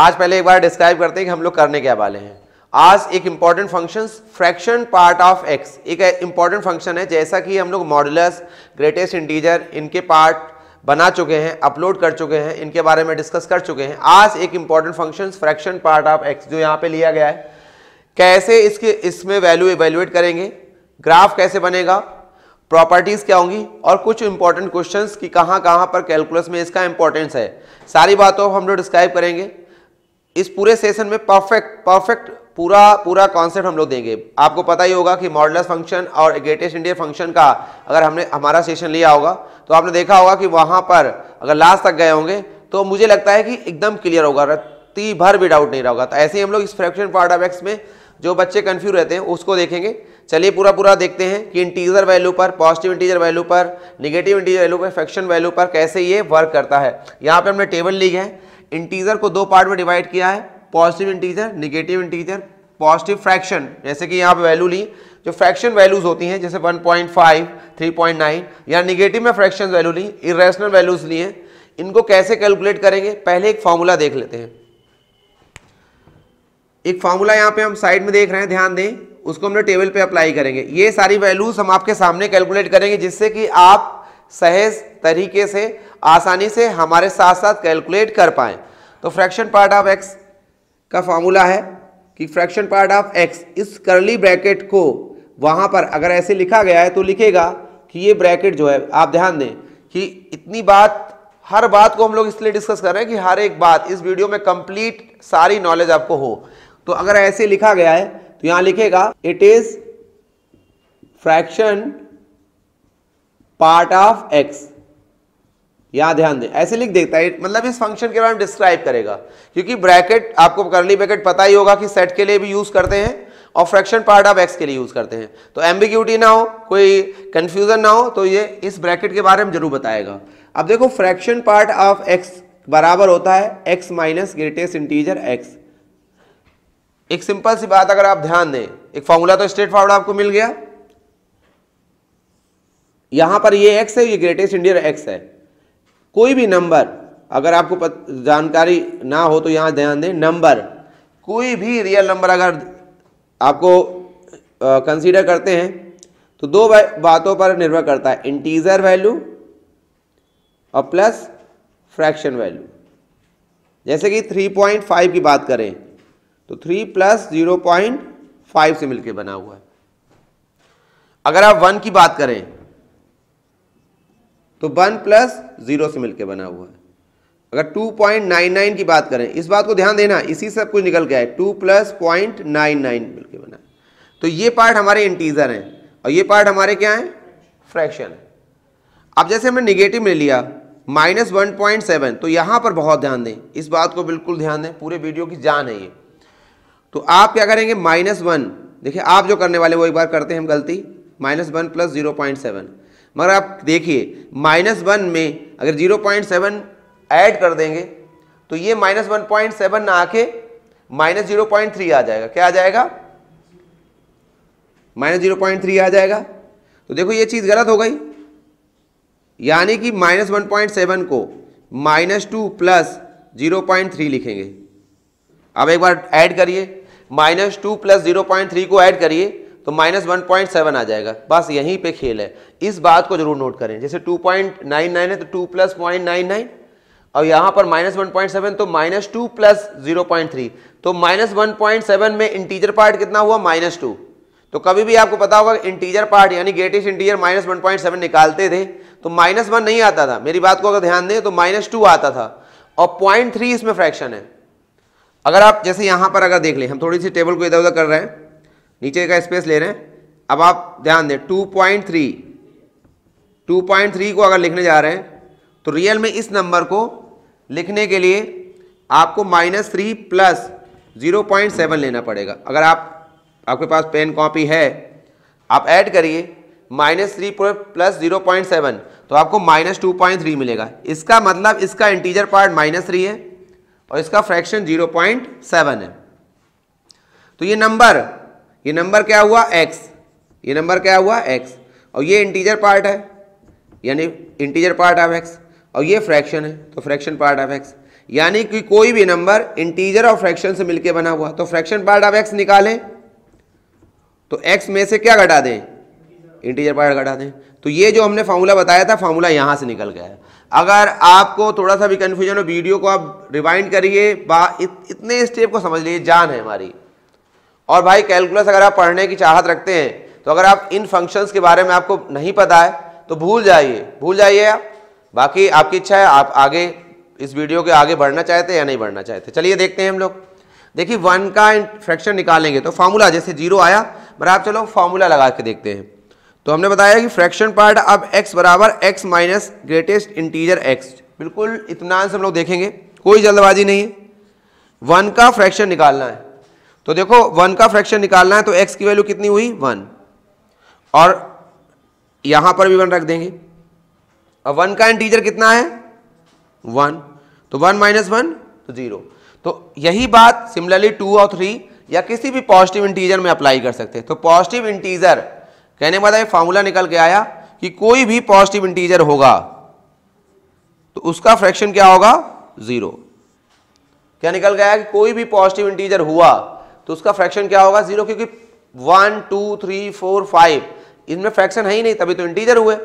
आज पहले एक बार डिस्क्राइब करते हैं कि हम लोग करने क्या वाले हैं। आज एक important function fraction part of x, एक इम्पॉर्टेंट फंक्शन है। जैसा कि हम लोग मॉडुलस, ग्रेटेस्ट इंटीजर, इनके पार्ट बना चुके हैं, अपलोड कर चुके हैं, इनके बारे में डिस्कस कर चुके हैं। आज एक important function fraction part of x जो यहाँ पे लिया गया है, कैसे इसमें वैल्यू इवेल्युएट करेंगे, ग्राफ कैसे बनेगा, प्रॉपर्टीज़ क्या होंगी और कुछ इंपॉर्टेंट क्वेश्चंस कि कहाँ पर कैलकुलस में इसका इंपॉर्टेंस है, सारी बातों हम लोग डिस्क्राइब करेंगे। इस पूरे सेशन में परफेक्ट पूरा कॉन्सेप्ट हम लोग देंगे। आपको पता ही होगा कि मॉडुलस फंक्शन और ग्रेटेस्ट इंटीजर फंक्शन का अगर हमने हमारा सेशन लिया होगा तो आपने देखा होगा कि वहाँ पर अगर लास्ट तक गए होंगे तो मुझे लगता है कि एकदम क्लियर होगा, रत्ती भर भी डाउट नहीं रहेगा। तो ऐसे ही हम लोग इस फ्रैक्शन पार्ट ऑफ एक्स में जो बच्चे कंफ्यूज रहते हैं उसको देखेंगे। चलिए पूरा देखते हैं कि इंटीजर वैल्यू पर, पॉजिटिव इंटीजर वैल्यू पर, निगेटिव इंटीजर वैल्यू पर, फ्रैक्शन वैल्यू पर कैसे ये वर्क करता है। यहाँ पे हमने टेबल ली है, इंटीजर को दो पार्ट में डिवाइड किया है, positive integer, negative integer, positive fraction. जैसे कि यहाँ पे वैल्यू ली, जो फ्रैक्शन वैल्यूज होती हैं जैसे 1.5, 3.9 या निगेटिव में फ्रैक्शन वैल्यू ली, इरेशनल वैल्यूज लिए। इनको कैसे कैलकुलेट करेंगे पहले एक फॉर्मूला देख लेते हैं। एक फार्मूला यहाँ पे हम साइड में देख रहे हैं, ध्यान दें, उसको हमने टेबल पे अप्लाई करेंगे। ये सारी वैल्यूज हम आपके सामने कैलकुलेट करेंगे जिससे कि आप सहज तरीके से आसानी से हमारे साथ साथ कैलकुलेट कर पाएँ। तो फ्रैक्शन पार्ट ऑफ एक्स का फार्मूला है कि फ्रैक्शन पार्ट ऑफ एक्स, इस करली ब्रैकेट को वहाँ पर अगर ऐसे लिखा गया है तो लिखेगा कि ये ब्रैकेट जो है, आप ध्यान दें कि इतनी बात, हर बात को हम लोग इसलिए डिस्कस कर रहे हैं कि हर एक बात इस वीडियो में कंप्लीट सारी नॉलेज आपको हो। तो अगर ऐसे लिखा गया है तो यहां लिखेगा it is fraction part of x. यहां ध्यान दें ऐसे लिख देता है, मतलब इस फंक्शन के बारे में डिस्क्राइब करेगा, क्योंकि ब्रैकेट आपको करली ब्रैकेट पता ही होगा कि सेट के लिए भी यूज करते हैं और फ्रैक्शन पार्ट ऑफ एक्स के लिए यूज करते हैं। तो एम्बिग्यूटी ना हो, कोई कंफ्यूजन ना हो, तो ये इस ब्रैकेट के बारे में जरूर बताएगा। अब देखो फ्रैक्शन पार्ट ऑफ एक्स बराबर होता है x minus greatest integer x. एक सिंपल सी बात अगर आप ध्यान दें, एक फॉर्मूला तो स्ट्रेट फॉरवर्ड आपको मिल गया। यहां पर ये एक्स है, ये ग्रेटेस्ट इंटीजर एक्स है। कोई भी नंबर अगर आपको जानकारी ना हो तो यहां ध्यान दें, नंबर कोई भी रियल नंबर अगर आपको कंसीडर करते हैं तो दो बातों पर निर्भर करता है, इंटीजर वैल्यू और प्लस फ्रैक्शन वैल्यू। जैसे कि 3.5 की बात करें तो 3 + 0.5 से मिलकर बना हुआ है। अगर आप 1 की बात करें तो 1 + 0 से मिलकर बना हुआ है। अगर 2.99 की बात करें, इस बात को ध्यान देना, इसी से सब कुछ निकल गया है, 2 + 0.99 मिलकर बना। तो ये पार्ट हमारे इंटीजर हैं और ये पार्ट हमारे क्या हैं, फ्रैक्शन। अब जैसे हमने निगेटिव में लिया -1.7, तो यहाँ पर बहुत ध्यान दें, इस बात को बिल्कुल ध्यान दें, पूरे वीडियो की जान है ये। तो आप क्या करेंगे -1, देखिए आप जो करने वाले वो एक बार करते हैं हम गलती, -1 + 0.7। मगर आप देखिए -1 में अगर 0.7 ऐड कर देंगे तो ये -1.7 ना आके -0.3 आ जाएगा। क्या आ जाएगा, -0.3 आ जाएगा। तो देखो ये चीज़ गलत हो गई, यानी कि -1.7 को -2 + 0.3 लिखेंगे। अब एक बार ऐड करिए, -2 + 0.3 को ऐड करिए तो -1.7 आ जाएगा। बस यहीं पे खेल है, इस बात को जरूर नोट करें। जैसे 2.99 है तो 2 + 0.99 और यहाँ पर -1.7 तो -2 + 0.3। तो -1.7 में इंटीजर पार्ट कितना हुआ, -2। तो कभी भी आपको पता होगा इंटीजर पार्ट यानी ग्रेटेस्ट इंटीजर -1.7 निकालते थे तो -1 नहीं आता था, मेरी बात को अगर ध्यान दें तो -2 आता था। और 0.3 इसमें फ्रैक्शन है। अगर आप जैसे यहाँ पर अगर देख लें, हम थोड़ी सी टेबल को इधर उधर कर रहे हैं, नीचे का स्पेस ले रहे हैं। अब आप ध्यान दें 2.3 को अगर लिखने जा रहे हैं तो रियल में इस नंबर को लिखने के लिए आपको -3 + 0.7 लेना पड़ेगा। अगर आप, आपके पास पेन कॉपी है, आप ऐड करिए -3 + 0.7 तो आपको -2.3 मिलेगा। इसका मतलब इसका इंटीजर पार्ट -3 है और इसका फ्रैक्शन 0.7 है। तो ये नंबर क्या हुआ, x। ये नंबर क्या हुआ, x। और ये इंटीजर पार्ट है यानी इंटीजर पार्ट ऑफ x और ये फ्रैक्शन है तो फ्रैक्शन पार्ट ऑफ x। यानी कि कोई भी नंबर इंटीजर और फ्रैक्शन से मिलके बना हुआ, तो फ्रैक्शन पार्ट आप x निकालें तो x में से क्या घटा दें, इंटीजर पार्ट घटा दें। तो ये जो हमने फार्मूला बताया था, फार्मूला यहाँ से निकल गया है। अगर आपको थोड़ा सा भी कन्फ्यूजन हो, वीडियो को आप रिवाइंड करिए, इतने स्टेप को समझ लीजिए, जान है हमारी। और भाई कैलकुलस अगर आप पढ़ने की चाहत रखते हैं तो अगर आप इन फंक्शंस के बारे में आपको नहीं पता है तो भूल जाइए आप, बाकी आपकी इच्छा है आप आगे इस वीडियो के आगे बढ़ना चाहते हैं या नहीं बढ़ना चाहते। चलिए देखते हैं हम लोग। देखिए 1 का फ्रैक्शन निकालेंगे तो फार्मूला, जैसे 0 आया बराबर, आप चलो फार्मूला लगा के देखते हैं। तो हमने बताया कि फ्रैक्शन पार्ट अब x बराबर x minus greatest integer x, बिल्कुल इत्मीनान से हम लोग देखेंगे, कोई जल्दबाजी नहीं है। 1 का फ्रैक्शन निकालना है तो देखो 1 का फ्रैक्शन निकालना है तो x की वैल्यू कितनी हुई 1, और यहाँ पर भी 1 रख देंगे। अब 1 का इंटीजर कितना है 1, तो 1 माइनस 1 तो 0। तो यही बात सिमिलरली 2 और 3 या किसी भी पॉजिटिव इंटीजर में अप्लाई कर सकते हैं। तो पॉजिटिव इंटीजर कहने के बाद ये फार्मूला निकल के आया कि कोई भी पॉजिटिव इंटीजर होगा तो उसका फ्रैक्शन क्या होगा 0। क्या निकल गया कि कोई भी पॉजिटिव इंटीजर हुआ तो उसका फ्रैक्शन क्या होगा 0, क्योंकि 1 2 3 4 5 इनमें फ्रैक्शन है ही नहीं, तभी तो इंटीजर हुए।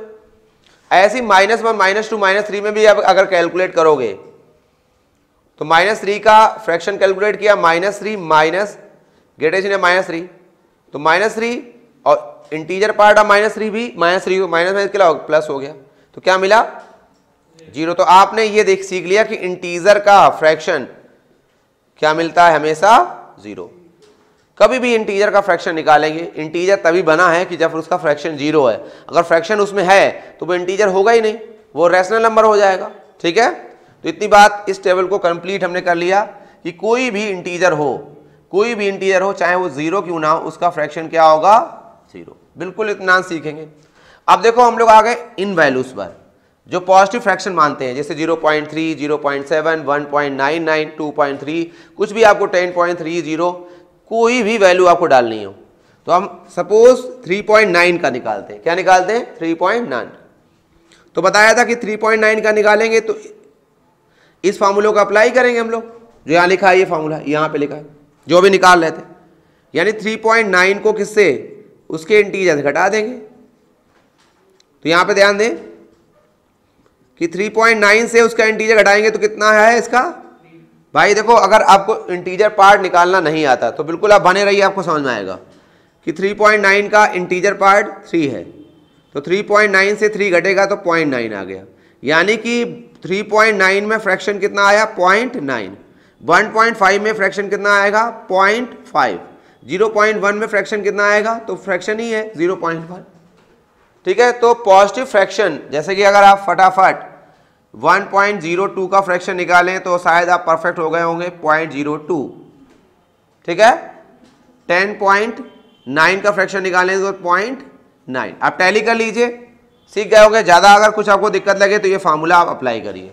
ऐसी -1 -2 -3 में भी आप अगर कैलकुलेट करोगे तो -3 का फ्रैक्शन कैलकुलेट किया, -3 माइनस ग्रेटेशन है -3 तो -3 और इंटीजर पार्ट -3 भी -3 को माइनस के लाओ प्लस हो गया तो क्या मिला 0। तो आपने ये देख सीख लिया कि इंटीजर का फ्रैक्शन क्या मिलता है हमेशा 0। कभी भी इंटीजर का फ्रैक्शन निकालेंगे, इंटीजर तभी बना है कि जब उसका फ्रैक्शन 0 है। अगर फ्रैक्शन उसमें है तो वो इंटीजर होगा ही नहीं, वो रैशनल नंबर हो जाएगा। ठीक है, तो इतनी बात इस टेबल को कंप्लीट हमने कर लिया कि कोई भी इंटीजर हो चाहे वो 0 क्यों ना हो, उसका फ्रैक्शन क्या होगा 0। बिल्कुल इतना सीखेंगे। अब देखो हम लोग आ गए इन वैल्यूज पर जो पॉजिटिव फ्रैक्शन मानते हैं, जैसे 0.3, 0.7, 1.99, 2.3, कुछ भी आपको 10.30, कोई भी वैल्यू आपको डालनी हो। तो हम सपोज 3.9 का निकालते हैं। क्या निकालते हैं 3.9, तो बताया था कि 3.9 का निकालेंगे तो इस फार्मूले को अप्लाई करेंगे हम लोग, जो यहाँ लिखा है ये फार्मूला यहाँ पे लिखा है, जो भी निकाल लेते हैं, यानी 3.9 को किससे उसके इंटीजर घटा देंगे। तो यहाँ पे ध्यान दें कि 3.9 से उसका इंटीजर घटाएंगे तो कितना है इसका, भाई देखो अगर आपको इंटीजर पार्ट निकालना नहीं आता तो बिल्कुल आप बने रहिए, आपको समझ में आएगा कि 3.9 का इंटीजर पार्ट 3 है तो 3.9 से 3 घटेगा तो 0.9 आ गया, यानी कि 3.9 में फ्रैक्शन कितना आया 0.9, 1.5 में फ्रैक्शन कितना आएगा 0.5, 0.1 में फ्रैक्शन कितना आएगा तो फ्रैक्शन ही है 0.1। ठीक है, तो पॉजिटिव फ्रैक्शन जैसे कि अगर आप फटाफट 1.02 का फ्रैक्शन निकालें तो शायद आप परफेक्ट हो गए होंगे 0.02। ठीक है, 10.9 का फ्रैक्शन निकालें तो 0.9। आप टैली कर लीजिए, सीख गए होंगे। ज़्यादा अगर कुछ आपको दिक्कत लगे तो ये फार्मूला आप अप्लाई करिए,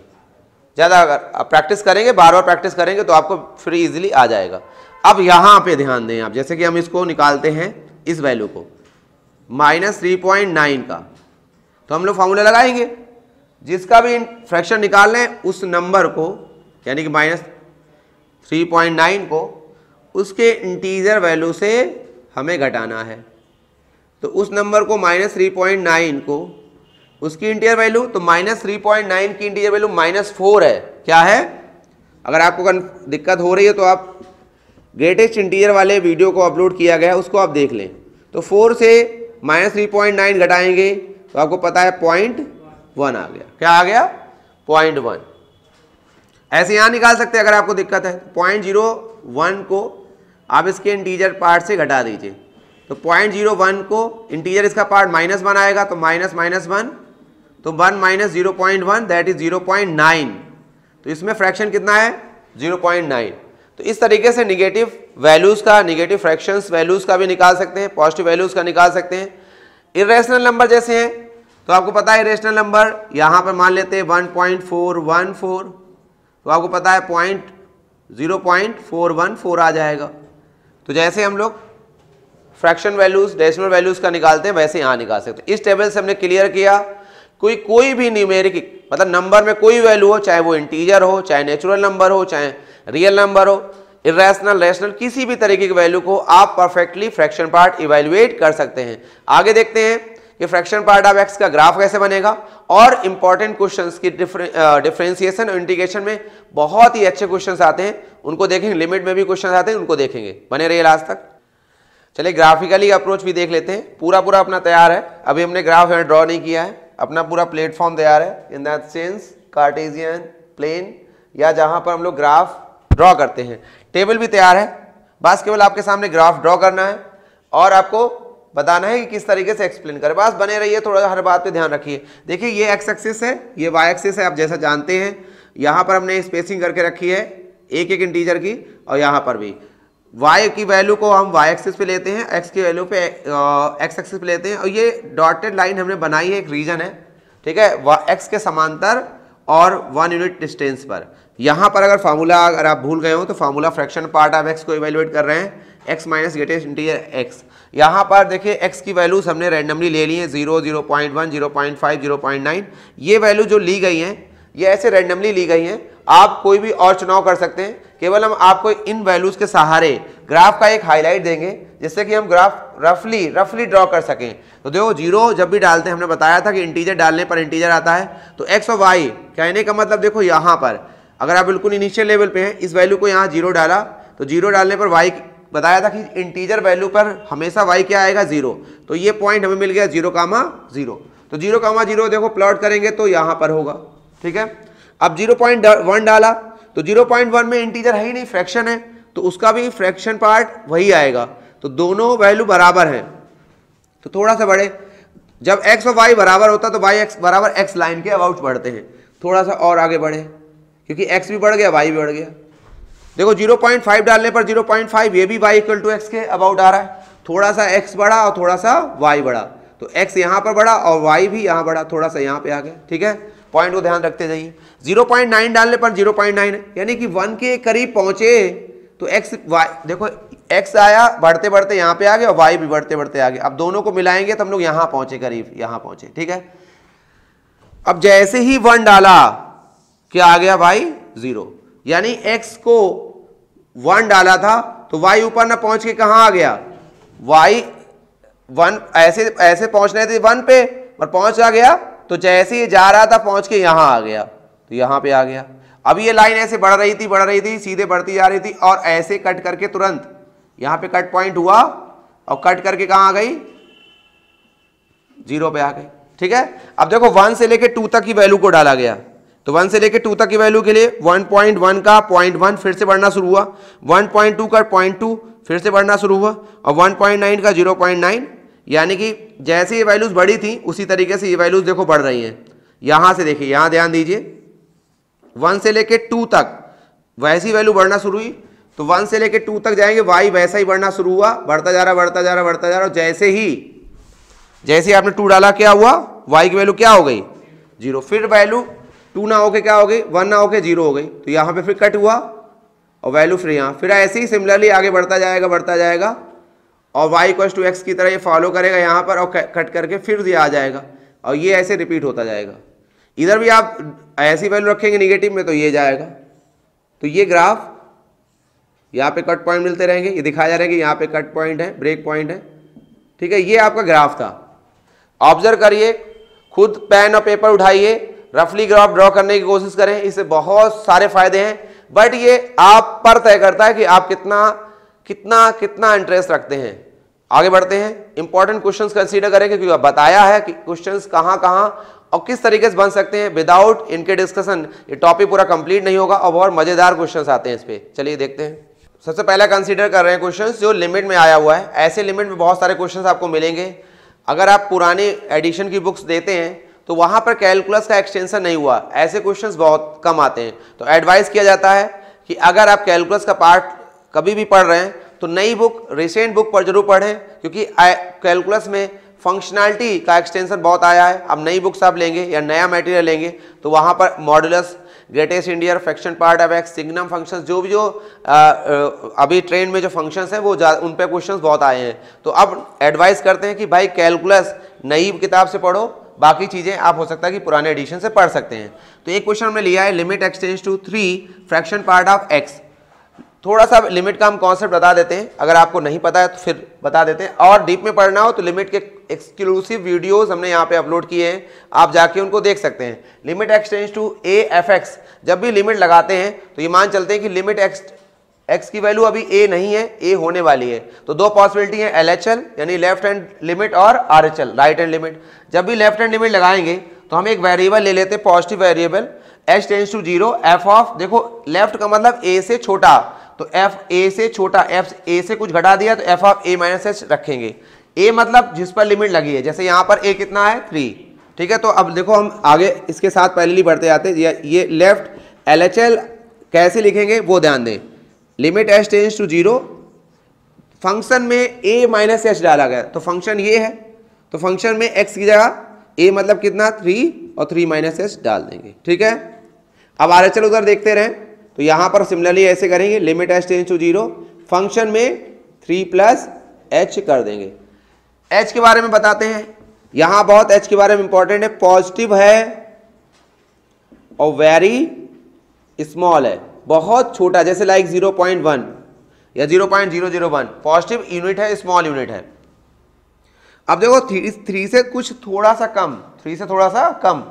ज़्यादा अगर आप प्रैक्टिस करेंगे, बार बार प्रैक्टिस करेंगे तो आपको फिर ईजिली आ जाएगा। अब यहाँ पे ध्यान दें आप, जैसे कि हम इसको निकालते हैं इस वैल्यू को -3.9 का, तो हम लोग फार्मूला लगाएंगे जिसका भी फ्रैक्शन निकाल लें उस नंबर को, यानी कि -3.9 को उसके इंटीजर वैल्यू से हमें घटाना है। तो उस नंबर को -3.9 को उसकी इंटीजर वैल्यू, तो -3.9 की इंटीजर वैल्यू -4 है। क्या है, अगर आपको दिक्कत हो रही है तो आप ग्रेटेस्ट इंटीजर वाले वीडियो को अपलोड किया गया है उसको आप देख लें। तो 4 से -3.9 घटाएंगे तो आपको पता है 0.1 आ गया। क्या आ गया 0.1। ऐसे यहाँ निकाल सकते हैं अगर आपको दिक्कत है। 0.01 को आप इसके इंटीजर पार्ट से घटा दीजिए तो 0.01 को इंटीजर इसका पार्ट -1 आएगा तो -1 तो 1 -0.1 दैट इज 0.9, तो इसमें फ्रैक्शन कितना है 0.9। तो इस तरीके से निगेटिव वैल्यूज़ का, निगेटिव फ्रैक्शंस वैल्यूज़ का भी निकाल सकते हैं, पॉजिटिव वैल्यूज़ का निकाल सकते हैं। इरेशनल नंबर जैसे हैं तो आपको पता है इरेशनल नंबर यहाँ पर मान लेते हैं 1.414 तो आपको पता है 0.414 आ जाएगा। तो जैसे हम लोग फ्रैक्शन वैल्यूज़, डेसिमल वैल्यूज़ का निकालते हैं वैसे यहाँ निकाल सकते हैं। इस टेबल से हमने क्लियर किया कोई भी न्यूमेरिक मतलब नंबर में कोई वैल्यू हो, चाहे वो इंटीजर हो, चाहे नेचुरल नंबर हो, चाहे रियल नंबर हो, इरेशनल, रैशनल, किसी भी तरीके की वैल्यू को आप परफेक्टली फ्रैक्शन पार्ट इवेल्युएट कर सकते हैं। आगे देखते हैं कि फ्रैक्शन पार्ट ऑफ एक्स का ग्राफ कैसे बनेगा और इंपॉर्टेंट क्वेश्चंस की डिफरेंशिएशन और इंटीग्रेशन में बहुत ही अच्छे क्वेश्चंस आते हैं, उनको देखेंगे। लिमिट में भी क्वेश्चंस आते हैं, उनको देखेंगे। बने रहिए लास्ट तक। चलिए ग्राफिकली अप्रोच भी देख लेते हैं। पूरा पूरा अपना तैयार है, अभी हमने ग्राफ यहाँ ड्रॉ नहीं किया है, अपना पूरा प्लेटफॉर्म तैयार है। In that sense Cartesian plane या जहाँ पर हम लोग ग्राफ ड्रॉ करते हैं, टेबल भी तैयार है। बस केवल आपके सामने ग्राफ ड्रॉ करना है और आपको बताना है कि किस तरीके से एक्सप्लेन करें। बस बने रहिए, थोड़ा हर बात पे ध्यान रखिए। देखिए ये एक्स एक्सिस है, ये वाई एक्सिस है, आप जैसा जानते हैं। यहाँ पर हमने स्पेसिंग करके रखी है एक एक इंटीजर की, और यहाँ पर भी y की वैल्यू को हम y एक्सिस पे लेते हैं, x की वैल्यू पे x एक्सिस पे लेते हैं। और ये डॉटेड लाइन हमने बनाई है, एक रीजन है, ठीक है, x के समांतर और 1 यूनिट डिस्टेंस पर। यहाँ पर अगर फार्मूला अगर आप भूल गए हो तो formula fraction part of x को इवेल्युएट कर रहे हैं, x minus greatest integer x। यहाँ पर देखिए x की वैल्यूज हमने रैंडमली ले ली है 0, 0.1, 0.5, 0.9। ये वैल्यू जो ली गई हैं ये ऐसे रैंडमली ली गई हैं, आप कोई भी और चुनाव कर सकते हैं। केवल हम आपको इन वैल्यूज़ के सहारे ग्राफ का एक हाईलाइट देंगे जिससे कि हम ग्राफ रफली ड्रॉ कर सकें। तो देखो जीरो जब भी डालते हैं, हमने बताया था कि इंटीजर डालने पर इंटीजर आता है, तो एक्स और वाई कहने का मतलब देखो यहाँ पर अगर आप बिल्कुल इनिशियल लेवल पे हैं, इस वैल्यू को यहाँ जीरो डाला तो जीरो डालने पर वाई, बताया था कि इंटीजर वैल्यू पर हमेशा वाई क्या आएगा, जीरो। तो ये पॉइंट हमें मिल गया 0,0। तो 0,0 देखो प्लॉट करेंगे तो यहाँ पर होगा, ठीक है। अब 0.1 डाला तो 0.1 में इंटीजर है ही नहीं, फ्रैक्शन है, तो उसका भी फ्रैक्शन पार्ट वही आएगा। तो दोनों वैल्यू बराबर हैं, तो थोड़ा सा बढ़े। जब x और y बराबर होता तो y x बराबर x लाइन के अबाउट बढ़ते हैं, थोड़ा सा और आगे बढ़े क्योंकि x भी बढ़ गया y भी बढ़ गया। देखो 0.5 डालने पर 0.5 ये भी y इक्वल टू x के अबाउट आ रहा है, थोड़ा सा x बढ़ा और थोड़ा सा y बढ़ा। तो x यहाँ पर बढ़ा और y भी यहाँ बढ़ा, थोड़ा सा यहाँ पे आ गया, ठीक है। पॉइंट को ध्यान रखते जाइए। 0.9 डालने पर 0.9 यानी कि 1 के करीब पहुंचे तो x y देखो x आया बढ़ते बढ़ते यहाँ पे आ गया और y भी बढ़ते बढ़ते आ गया। अब दोनों को मिलाएंगे तो हम लोग यहाँ पहुंचे, करीब यहाँ पहुंचे, ठीक है। अब जैसे ही 1 डाला क्या आ गया, y 0, यानी x को 1 डाला था तो y ऊपर ना पहुंच के कहाँ आ गया, y 1 ऐसे ऐसे पहुंचने थे 1 पे पर पहुंचा गया, तो जैसे ये जा रहा था पहुंच के यहाँ आ गया तो यहाँ पे आ गया। अब ये लाइन ऐसे बढ़ रही थी सीधे बढ़ती जा रही थी और ऐसे कट करके तुरंत यहाँ पे कट पॉइंट हुआ और कट करके कहाँ आ गई, 0 पे आ गई, ठीक है। अब देखो 1 से लेके 2 तक की वैल्यू को डाला गया, तो 1 से लेके 2 तक की वैल्यू के लिए 1.1 का 0.1 फिर से बढ़ना शुरू हुआ, 1.2 का 0.2 फिर से बढ़ना शुरू हुआ और 1.9 का 0.9, यानी कि जैसे ये वैल्यूज बढ़ी थी उसी तरीके से ये वैल्यूज देखो बढ़ रही हैं। यहाँ से देखिए, यहाँ ध्यान दीजिए, 1 से लेके 2 तक वैसी वैल्यू बढ़ना शुरू हुई, तो 1 से लेके 2 तक जाएंगे y वैसा ही बढ़ना शुरू हुआ, बढ़ता जा रहा। जैसे ही आपने 2 डाला क्या हुआ, y की वैल्यू क्या हो गई, 0। फिर वैल्यू 2 ना होके क्या हो गई, 1 ना होके 0 हो गई, तो यहाँ पर फिर कट हुआ और वैल्यू फिर यहाँ, फिर ऐसे ही सिमिलरली आगे बढ़ता जाएगा और y इक्वल्स टू एक्स की तरह ये फॉलो करेगा यहाँ पर और कट करके फिर ये आ जाएगा और ये ऐसे रिपीट होता जाएगा। इधर भी आप ऐसी वैल्यू रखेंगे निगेटिव में तो ये जाएगा, तो ये ग्राफ यहाँ पे कट पॉइंट मिलते रहेंगे, ये दिखाया जा रहा है कि यहाँ पे कट पॉइंट है, ब्रेक पॉइंट है, ठीक है। ये आपका ग्राफ था, ऑब्जर्व करिए, खुद पेन और पेपर उठाइए, रफली ग्राफ ड्रॉ करने की कोशिश करें, इससे बहुत सारे फायदे हैं। बट ये आप पर तय करता है कि आप कितना इंटरेस्ट रखते हैं। आगे बढ़ते हैं, इंपॉर्टेंट क्वेश्चंस कंसीडर करेंगे क्योंकि बताया है कि क्वेश्चंस कहाँ और किस तरीके से बन सकते हैं। विदाउट इनके डिस्कशन ये टॉपिक पूरा कंप्लीट नहीं होगा और बहुत मजेदार क्वेश्चंस आते हैं इस पर। चलिए देखते हैं। सबसे पहला कंसीडर कर रहे हैं क्वेश्चंस जो लिमिट में आया हुआ है। ऐसे लिमिट में बहुत सारे क्वेश्चंस आपको मिलेंगे। अगर आप पुराने एडिशन की बुक्स देते हैं तो वहाँ पर कैलकुलस का एक्सटेंशन नहीं हुआ, ऐसे क्वेश्चंस बहुत कम आते हैं। तो एडवाइस किया जाता है कि अगर आप कैलकुलस का पार्ट कभी भी पढ़ रहे हैं तो नई बुक, रिसेंट बुक पर जरूर पढ़ें, क्योंकि कैलकुलस में फंक्शनैलिटी का एक्सटेंशन बहुत आया है। अब नई बुक्स आप लेंगे या नया मटेरियल लेंगे तो वहाँ पर modulus, greatest integer, fraction part of x, signum functions, जो भी अभी ट्रेंड में जो फंक्शंस हैं वो उन पर क्वेश्चंस बहुत आए हैं। तो अब एडवाइस करते हैं कि भाई कैलकुलस नई किताब से पढ़ो, बाकी चीज़ें आप हो सकता है कि पुराने एडिशन से पढ़ सकते हैं। तो एक क्वेश्चन हमने लिया है limit x tends to 3 fraction part of x. थोड़ा सा लिमिट का हम कॉन्सेप्ट बता देते हैं, अगर आपको नहीं पता है तो फिर बता देते हैं, और डीप में पढ़ना हो तो लिमिट के एक्सक्लूसिव वीडियोस हमने यहाँ पे अपलोड किए हैं, आप जाके उनको देख सकते हैं। Limit x tends to a f x, जब भी लिमिट लगाते हैं तो ये मान चलते हैं कि लिमिट एक्स की वैल्यू अभी ए नहीं है, ए होने वाली है। तो दो पॉसिबिलिटी है, एलएचएल यानी लेफ्ट हैंड लिमिट और आरएचएल राइट हैंड लिमिट। जब भी लेफ्ट हैंड लिमिट लगाएंगे तो हम एक वेरिएबल ले लेते हैं positive variable h tends to 0 f of, देखो लेफ्ट का मतलब ए से छोटा, तो एफ ए से छोटा, एफ ए से कुछ घटा दिया तो f of a minus h रखेंगे। ए मतलब जिस पर लिमिट लगी है, जैसे यहाँ पर ए कितना है 3, ठीक है। तो अब देखो हम आगे इसके साथ पैरेलली बढ़ते जाते हैं, ये लेफ्ट एलएचएल कैसे लिखेंगे वो ध्यान दें। Limit h tends to 0 function में ए माइनस एच डाला गया, तो फंक्शन ये है, तो फंक्शन में एक्स की जगह ए मतलब कितना 3 और 3 माइनस एच डाल देंगे, ठीक है। अब आर एच एल उधर देखते रहें, तो यहाँ पर सिमिलरली ऐसे करेंगे limit h tends to 0 function में 3 + h कर देंगे। एच के बारे में बताते हैं, यहाँ बहुत एच के बारे में इंपॉर्टेंट है, पॉजिटिव है और वेरी स्मॉल है, बहुत छोटा, जैसे लाइक 0.1 या 0.001, पॉजिटिव यूनिट है, स्मॉल यूनिट है। अब देखो 3 से कुछ थोड़ा सा कम, 3 से थोड़ा सा कम,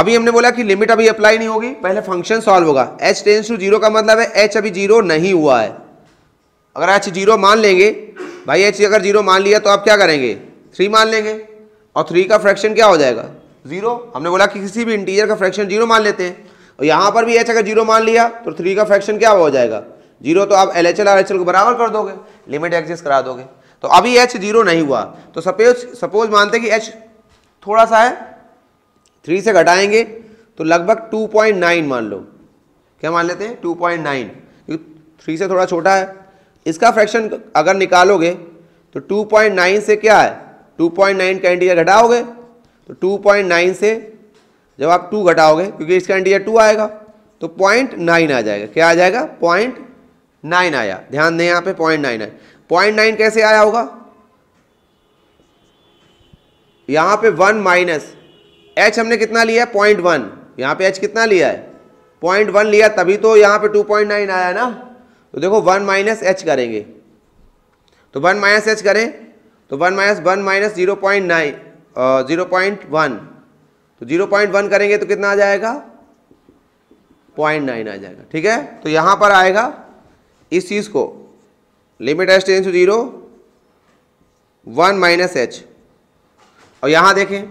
अभी हमने बोला कि लिमिट अभी अप्लाई नहीं होगी, पहले फंक्शन सॉल्व होगा। h टेंड्स टू 0 का मतलब है h अभी 0 नहीं हुआ है, अगर h 0 मान लेंगे भाई, h अगर 0 मान लिया तो आप क्या करेंगे 3 मान लेंगे, और 3 का फ्रैक्शन क्या हो जाएगा 0। हमने बोला कि किसी भी इंटीजर का फ्रैक्शन 0 मान लेते हैं, और यहाँ पर भी h अगर 0 मान लिया तो 3 का फ्रैक्शन क्या हो जाएगा 0, तो आप LHL RHL को बराबर कर दोगे, लिमिट एग्जिस्ट करा दोगे। तो अभी h 0 नहीं हुआ, तो सपोज मानते कि h थोड़ा सा है, 3 से घटाएंगे तो लगभग 2.9 मान लो, क्या मान लेते हैं 2.9, क्योंकि 3 से थोड़ा छोटा है। इसका फ्रैक्शन अगर निकालोगे तो 2.9 से क्या है 2.9 का इंटीजर घटाओगे, तो 2.9 से जब आप 2 घटाओगे क्योंकि इसका इंटीजर 2 आएगा तो 0.9 आ जाएगा, क्या आ जाएगा 0.9 आया, ध्यान दें यहाँ पे 0.9 है। 0.9 कैसे आया होगा, यहाँ पे 1 माइनस h हमने कितना लिया है 0.1, यहाँ पे h कितना लिया है 0.1 लिया, तभी तो यहाँ पे 2.9 आया ना। तो देखो 1 माइनस h करेंगे तो 1 माइनस h करें तो 1 माइनस 0.1, तो 0.1 करेंगे तो कितना आ जाएगा 0.9 आ जाएगा, ठीक है। तो यहाँ पर आएगा इस चीज़ को limit h tends to 0 1 minus h, और यहाँ देखें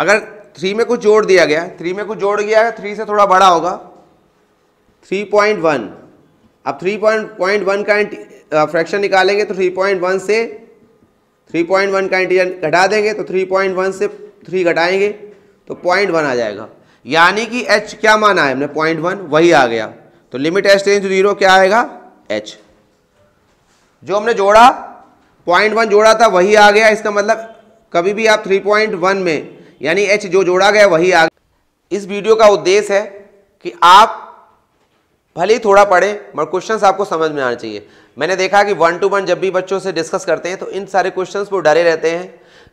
अगर 3 में कुछ जोड़ दिया गया, 3 में कुछ जोड़ दिया गया 3 से थोड़ा बड़ा होगा 3.1, अब 3.1 का फ्रैक्शन निकालेंगे तो 3.1 से 3.1 का इंटीजर घटा देंगे, तो 3.1 से 3 घटाएंगे तो 0.1 आ जाएगा, यानी कि h क्या माना है हमने 0.1 वही आ गया। तो लिमिट h टेंड्स टू 0 क्या आएगा h, जो हमने जोड़ा 0.1 जोड़ा था वही आ गया, इसका मतलब कभी भी आप 3.1 में यानी h जो जोड़ा गया वही आ गया। इस वीडियो का उद्देश्य है कि आप भले ही थोड़ा पढ़ें मगर क्वेश्चंस आपको समझ में आना चाहिए। मैंने देखा कि 1 to 1 जब भी बच्चों से डिस्कस करते हैं तो इन सारे क्वेश्चंस पर डरे रहते हैं,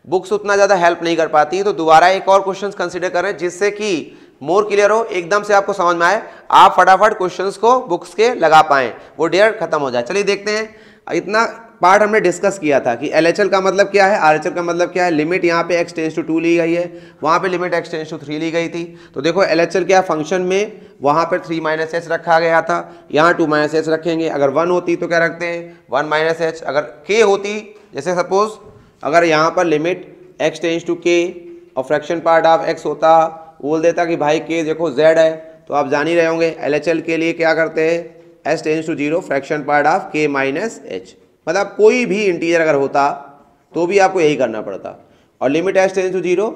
बुक्स उतना ज़्यादा हेल्प नहीं कर पाती हैं, तो दोबारा एक और क्वेश्चंस कंसीडर करें जिससे कि मोर क्लियर हो, एकदम से आपको समझ में आए, आप फटाफट क्वेश्चंस को बुक्स के लगा पाएँ, वो डेयर खत्म हो जाए। चलिए देखते हैं, इतना पार्ट हमने डिस्कस किया था कि एलएचएल का मतलब क्या है, आरएचएल का मतलब क्या है। लिमिट यहाँ पे x टेंड्स टू 2 ली गई है, वहाँ पे लिमिट x टेंड्स टू 3 ली गई थी। तो देखो एलएचएल क्या फंक्शन में, वहाँ पे 3 माइनस एच रखा गया था, यहाँ 2 माइनस एच रखेंगे। अगर 1 होती तो क्या रखते हैं 1 माइनस एच, अगर k होती, जैसे सपोज अगर यहाँ पर limit x tends to k और फ्रैक्शन पार्ट ऑफ x होता, बोल देता कि भाई k देखो z है, तो आप जान ही रहे होंगे एलएचएल के लिए क्या करते हैं h tends to 0 fraction part of k minus h, मतलब कोई भी इंटीजर अगर होता तो भी आपको यही करना पड़ता। और लिमिट h टेंड्स टू 0,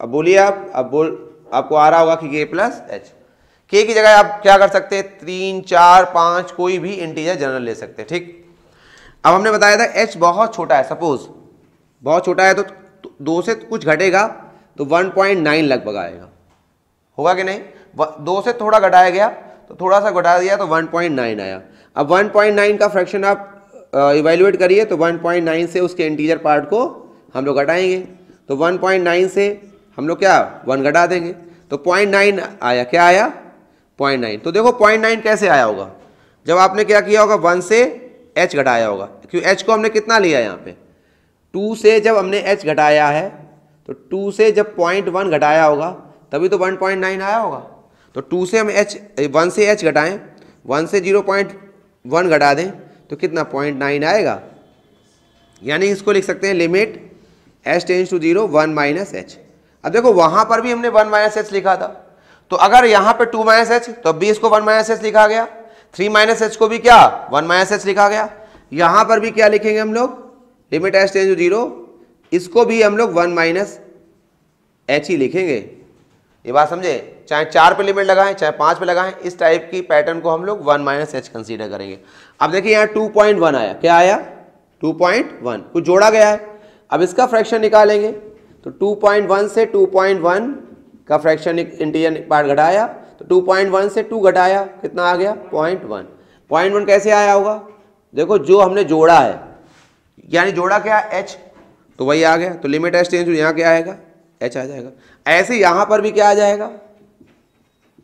अब बोलिए आप, अब बोल आपको आ रहा होगा कि k + h, k की जगह आप क्या कर सकते हैं 3, 4, 5 कोई भी इंटीजर जनरल ले सकते हैं, ठीक। अब हमने बताया था h बहुत छोटा है, सपोज बहुत छोटा है तो 2 से कुछ घटेगा तो 1.9 लगभग आएगा, होगा कि नहीं, 2 से थोड़ा घटाया गया तो थोड़ा सा घटा दिया तो 1.9 आया। अब 1.9 का फ्रैक्शन आप इवेल्युएट करिए तो 1.9 से उसके इंटीजर पार्ट को हम लोग घटाएंगे, तो 1.9 से हम लोग क्या 1 घटा देंगे, तो 0.9 आया, क्या आया 0.9। तो देखो 0.9 कैसे आया होगा, जब आपने क्या किया होगा 1 से h घटाया होगा, क्यों h को हमने कितना लिया है यहाँ पे 2 से, जब हमने h घटाया है तो 2 से जब 0.1 घटाया होगा तभी तो 1.9 आया होगा। तो 2 से हम h 1 से h घटाएं, 1 से 0.1 घटा दें तो कितना 0.9 आएगा। यानी इसको लिख सकते हैं limit h tends to 0 1 minus h। अब देखो वहाँ पर भी हमने 1 माइनस h लिखा था, तो अगर यहाँ पे 2 माइनस h तो भी इसको 1 माइनस h लिखा गया, 3 माइनस h को भी क्या 1 माइनस h लिखा गया, यहाँ पर भी क्या लिखेंगे हम लोग लिमिट h टेंस टू 0, इसको भी हम लोग 1 माइनस h ही लिखेंगे। ये बात समझे, चाहे 4 पे लिमिट लगाएं चाहे 5 पे लगाएं, इस टाइप की पैटर्न को हम लोग 1 माइनस h कंसीडर करेंगे। अब देखिए यहाँ 2.1 आया, क्या आया 2.1, कुछ जोड़ा गया है। अब इसका फ्रैक्शन निकालेंगे तो 2.1 से 2.1 का फ्रैक्शन इंटीजर पार्ट घटाया, तो 2.1 से 2 घटाया कितना आ गया 0.1। 0.1 कैसे आया होगा, देखो जो हमने जोड़ा है, यानी जोड़ा क्या h, तो वही आ गया। तो लिमिट h टेंस टू यहाँ क्या आएगा h आ जाएगा, ऐसे यहाँ पर भी क्या आ जाएगा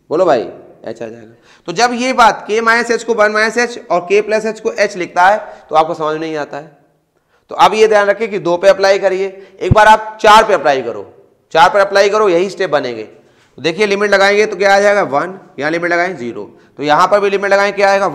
बोलो भाई h आ जाएगा। तो जब ये बात k माइनस h को 1 माइनस h और k प्लस h को h लिखता है तो आपको समझ नहीं आता है। तो अब ये ध्यान रखें कि 2 पे अप्लाई करिए, एक बार आप 4 पे अप्लाई करो, 4 पे अप्लाई करो, यही स्टेप बनेंगे। तो देखिए लिमिट लगाएंगे तो क्या आ जाएगा 1, यहाँ लिमिट लगाएंगे 0, तो यहाँ पर भी लिमिट लगाएंगे क्या आएगा 1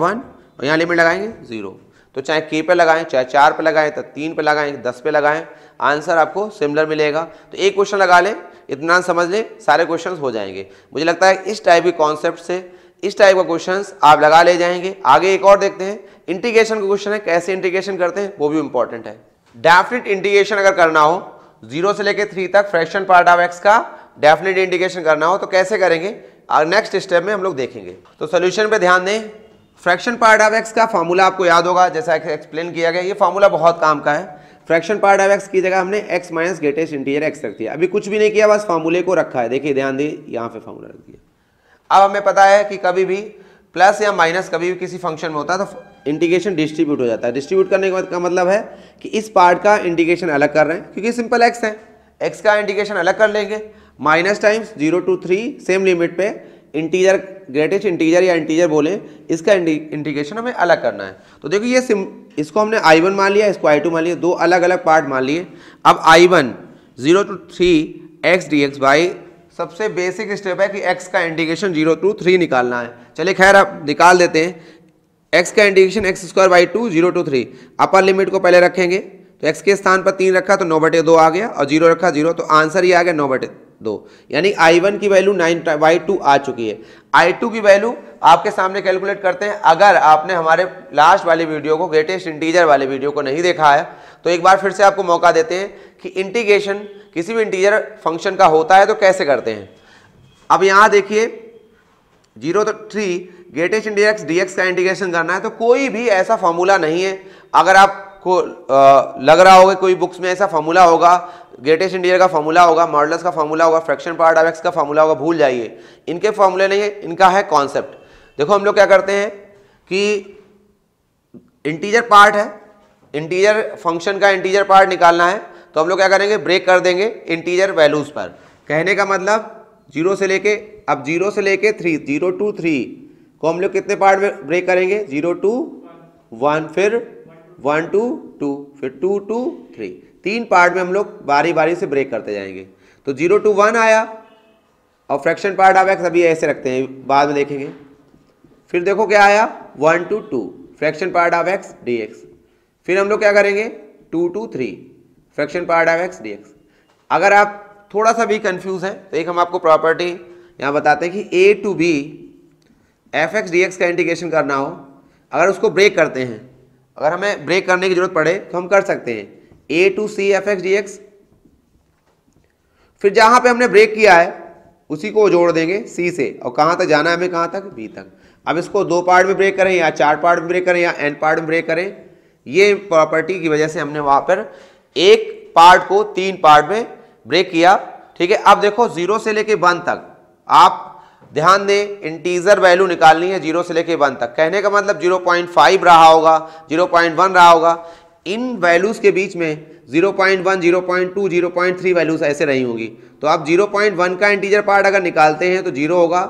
और यहाँ लिमिट लगाएंगे 0। तो चाहे k पे लगाएं चाहे 4 पे लगाएं तो 3 पे लगाएं 10 पे लगाएं, आंसर आपको सिमिलर मिलेगा। तो एक क्वेश्चन लगा लें, इतना समझ लें, सारे क्वेश्चंस हो जाएंगे। मुझे लगता है इस टाइप के कॉन्सेप्ट से इस टाइप का क्वेश्चंस आप लगा ले जाएंगे। आगे एक और देखते हैं, इंटीग्रेशन का क्वेश्चन है, कैसे इंटीग्रेशन करते हैं वो भी इंपॉर्टेंट है। डेफिनेट इंटीग्रेशन अगर करना हो 0 से लेकर 3 तक फ्रैक्शन पार्ट ऑफ एक्स का डेफिनेट इंटीग्रेशन करना हो तो कैसे करेंगे नेक्स्ट स्टेप में हम लोग देखेंगे। तो सोल्यूशन पर ध्यान दें, फ्रैक्शन पार्ट ऑफ एक्स का फार्मूला आपको याद होगा, जैसा एक्सप्लेन किया गया, ये फार्मूला बहुत काम का है। फ्रैक्शन पार्ट ऑफ एक्स की जगह हमने x minus greatest integer x रख दिया, अभी कुछ भी नहीं किया, बस फार्मूले को रखा है। देखिए ध्यान दिए यहाँ पे फार्मूला रख दिया। अब हमें पता है कि कभी भी प्लस या माइनस कभी भी किसी फंक्शन में होता है तो इंटीग्रेशन डिस्ट्रीब्यूट हो जाता है। डिस्ट्रीब्यूट करने का मतलब है कि इस पार्ट का इंटीग्रेशन अलग कर रहे हैं, क्योंकि सिंपल एक्स है, एक्स का इंटीग्रेशन अलग कर लेंगे। Minus times 0 to 3 same limit पे इंटीजर ग्रेटेस्ट इंटीजर या इंटीजर बोले, इसका इंटीग्रेशन हमें अलग करना है। तो देखो ये इसको हमने I1 मान लिया, इसको I2 मान लिया, दो अलग अलग पार्ट मान लिए। अब I1 0 to 3 x dx by, सबसे बेसिक स्टेप है कि x का इंटीग्रेशन 0 to 3 निकालना है। चलिए खैर अब निकाल देते हैं, x का integration x² by 2 0 to 3। Upper limit को पहले रखेंगे तो x के स्थान पर 3 रखा तो 9/2 आ गया, और 0 रखा 0, तो आंसर ये आ गया 9/2। यानी I1 की वैल्यू 9/2 आ चुकी है। I2 की वैल्यू आपके सामने कैलकुलेट करते हैं। अगर आपने हमारे लास्ट वाले वीडियो को, ग्रेटेस्ट इंटीजर वाले वीडियो को नहीं देखा है तो एक बार फिर से आपको मौका देते हैं कि इंटीग्रेशन किसी भी इंटीजर फंक्शन का होता है तो कैसे करते हैं। अब यहाँ देखिए 0 to 3 greatest integer x d x का इंटीग्रेशन करना है, तो कोई भी ऐसा फॉर्मूला नहीं है। अगर आपको लग रहा होगा कोई बुक्स में ऐसा फॉर्मूला होगा, ग्रेटेस्ट इंटीजर का फॉर्मूला होगा, मॉडुलस का फॉर्मूला होगा, फ्रैक्शन पार्ट ऑफ एक्स का फॉर्मूला होगा, भूल जाइए, इनके फॉर्मूले नहीं है, इनका है कॉन्सेप्ट। देखो हम लोग क्या करते हैं कि इंटीजर पार्ट है, इंटीजर फंक्शन का इंटीजर पार्ट निकालना है, तो हम लोग क्या करेंगे ब्रेक कर देंगे इंटीजर वैल्यूज पर। कहने का मतलब 0 से लेके 3 0 to 3 को हम लोग कितने पार्ट में ब्रेक करेंगे 0 to 1, फिर 1 to 2, फिर 2 to 3, 3 पार्ट में हम लोग बारी बारी से ब्रेक करते जाएंगे। तो 0 to 1 आया, और फ्रैक्शन पार्ट ऑफ एक्स अभी ऐसे रखते हैं, बाद में देखेंगे। फिर देखो क्या आया 1 to 2 fraction part of x d x, फिर हम लोग क्या करेंगे 2 to 3 fraction part of x d x. अगर आप थोड़ा सा भी कंफ्यूज हैं तो एक हम आपको प्रॉपर्टी यहाँ बताते हैं कि a to b f x d x का इंटीग्रेशन करना हो, अगर उसको ब्रेक करते हैं, अगर हमें ब्रेक करने की जरूरत पड़े तो हम कर सकते हैं a to c f x d x, फिर जहाँ पे हमने ब्रेक किया है उसी को जोड़ देंगे सी से, और कहाँ तक जाना है हमें, कहाँ तक बी तक। अब इसको 2 पार्ट में ब्रेक करें या 4 पार्ट में ब्रेक करें या n पार्ट में ब्रेक करें, ये प्रॉपर्टी की वजह से हमने वहाँ पर एक पार्ट को 3 पार्ट में ब्रेक किया। ठीक है, अब देखो 0 से लेके 1 तक आप ध्यान दें, इंटीजर वैल्यू निकालनी है 0 से लेके 1 तक। कहने का मतलब 0.5 रहा होगा, 0.1 रहा होगा, इन वैल्यूज़ के बीच में 0.1, 0.2, 0.3 वैल्यूज़ ऐसे रही होंगी। तो आप 0.1 का इंटीजर पार्ट अगर निकालते हैं तो 0 होगा,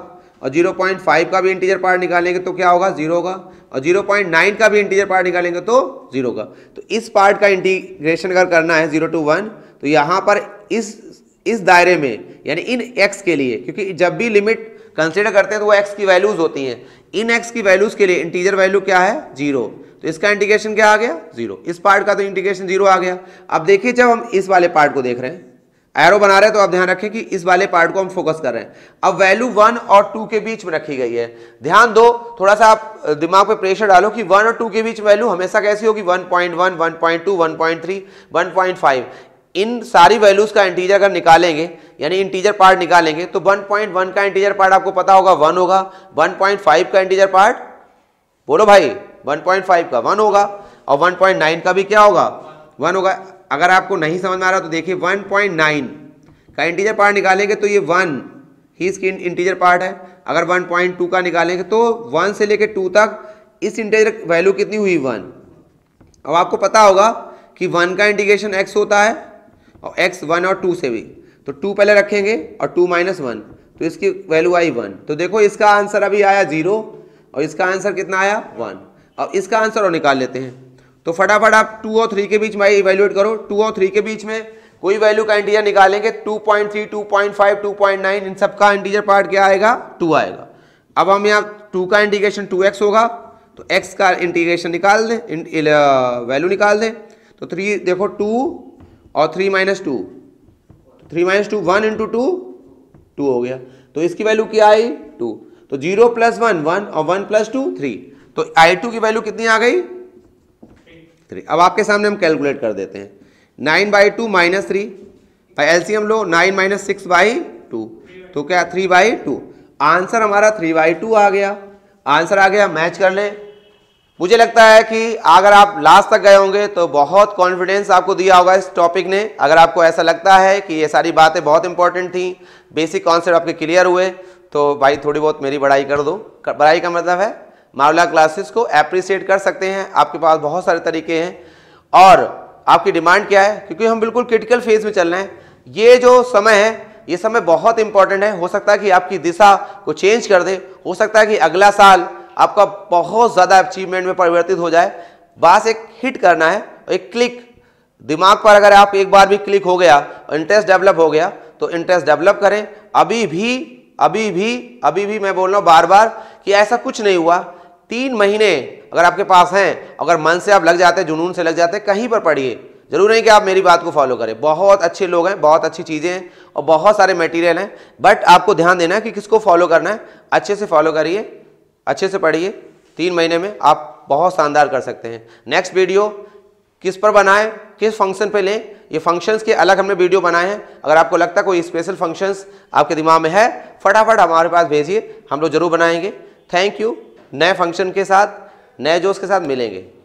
और 0.5 का भी इंटीजर पार्ट निकालेंगे तो क्या होगा, 0 होगा, और 0.9 का भी इंटीजर पार्ट निकालेंगे तो 0 होगा। तो इस पार्ट का इंटीग्रेशन अगर करना है 0 to 1, तो यहाँ पर इस दायरे में यानी इन x के लिए, क्योंकि जब भी लिमिट कंसिडर करते हैं तो वो x की वैल्यूज़ होती हैं, इन x की वैल्यूज़ के लिए इंटीजर वैल्यू क्या है, 0। तो इसका इंटीग्रेशन क्या आ गया, 0। इस पार्ट का तो इंटीग्रेशन 0 आ गया। अब देखिए जब हम इस वाले पार्ट को देख रहे हैं, एरो बना रहे हैं, तो आप ध्यान रखें कि इस वाले पार्ट को हम फोकस कर रहे हैं। अब वैल्यू 1 और 2 के बीच में रखी गई है। ध्यान दो, थोड़ा सा आप दिमाग पे प्रेशर डालो कि 1 और 2 के बीच वैल्यू हमेशा कैसी होगी, 1.1, 1.2, 1.3, 1.5। इन सारी वैल्यूज़ का इंटीजर अगर निकालेंगे यानी इंटीजर पार्ट निकालेंगे तो 1.1 का इंटीजर पार्ट आपको पता होगा 1 होगा, 1.5 का इंटीजर पार्ट बोलो भाई, 1.5 का 1 होगा, और 1.9 का भी क्या होगा, 1 होगा। अगर आपको नहीं समझ में आ रहा तो देखिए 1.9 का इंटीजर पार्ट निकालेंगे तो ये 1 ही इसकी इंटीजर पार्ट है। अगर 1.2 का निकालेंगे तो 1 से लेकर 2 तक इस इंटीजर वैल्यू कितनी हुई, 1। अब आपको पता होगा कि 1 का इंटीग्रेशन x होता है, और x 1 और 2 से भी, तो 2 पहले रखेंगे और 2 - 1, तो इसकी वैल्यू आई 1। तो देखो इसका आंसर अभी आया 0, और इसका आंसर कितना आया, 1। अब इसका आंसर और निकाल लेते हैं। तो फटाफट आप 2 और 3 के बीच में इवेल्युएट करो। 2 और 3 के बीच में कोई वैल्यू का इंटीजर निकालेंगे, 2.3, 2.5, 2.9, इन सब का इंटीजर पार्ट क्या आएगा, 2 आएगा। अब हम यहाँ 2 का इंटीग्रेशन 2x होगा, तो x का इंटीग्रेशन निकाल दें, वैल्यू निकाल दें। तो 3 देखो 2 और 3 - 2, 3 - 2, 1 × 2, 2 हो गया। तो इसकी वैल्यू क्या आई, 2। तो 0 + 1 1, और 1 + 2 3, तो I2 की वैल्यू कितनी आ गई, 3। अब आपके सामने हम कैलकुलेट कर देते हैं। 9/2 - 3 भाई, एलसीएम लो, 9 - 6/2, तो क्या 3/2। आंसर हमारा 3/2 आ गया। आंसर आ गया, मैच कर लें। मुझे लगता है कि अगर आप लास्ट तक गए होंगे तो बहुत कॉन्फिडेंस आपको दिया होगा इस टॉपिक ने। अगर आपको ऐसा लगता है कि ये सारी बातें बहुत इंपॉर्टेंट थी, बेसिक कॉन्सेप्ट आपके क्लियर हुए, तो भाई थोड़ी बहुत मेरी बड़ाई कर दो। बड़ाई का मतलब है मारुला क्लासेस को एप्रिशिएट कर सकते हैं, आपके पास बहुत सारे तरीके हैं। और आपकी डिमांड क्या है, क्योंकि हम बिल्कुल क्रिटिकल फेज में चल रहे हैं। ये जो समय है, ये समय बहुत इंपॉर्टेंट है। हो सकता है कि आपकी दिशा को चेंज कर दे, हो सकता है कि अगला साल आपका बहुत ज़्यादा अचीवमेंट में परिवर्तित हो जाए। बस एक हिट करना है, एक क्लिक दिमाग पर। अगर आप एक बार भी क्लिक हो गया, इंटरेस्ट डेवलप हो गया, तो इंटरेस्ट डेवलप करें। अभी भी मैं बोल रहा हूँ बार बार कि ऐसा कुछ नहीं हुआ। 3 महीने अगर आपके पास हैं, अगर मन से आप लग जाते हैं, जुनून से लग जाते हैं, कहीं पर पढ़िए। जरूर नहीं कि आप मेरी बात को फॉलो करें, बहुत अच्छे लोग हैं, बहुत अच्छी चीज़ें हैं, और बहुत सारे मटेरियल हैं, बट आपको ध्यान देना है कि किसको फॉलो करना है। अच्छे से फॉलो करिए, अच्छे से पढ़िए। 3 महीने में आप बहुत शानदार कर सकते हैं। नेक्स्ट वीडियो किस पर बनाएं, किस फंक्शन पे लें, ये फंक्शंस के अलग हमने वीडियो बनाए हैं। अगर आपको लगता है कोई स्पेशल फंक्शंस आपके दिमाग में है, फटाफट हमारे पास भेजिए, हम लोग जरूर बनाएंगे। Thank you. नए फंक्शन के साथ, नए जोश के साथ मिलेंगे।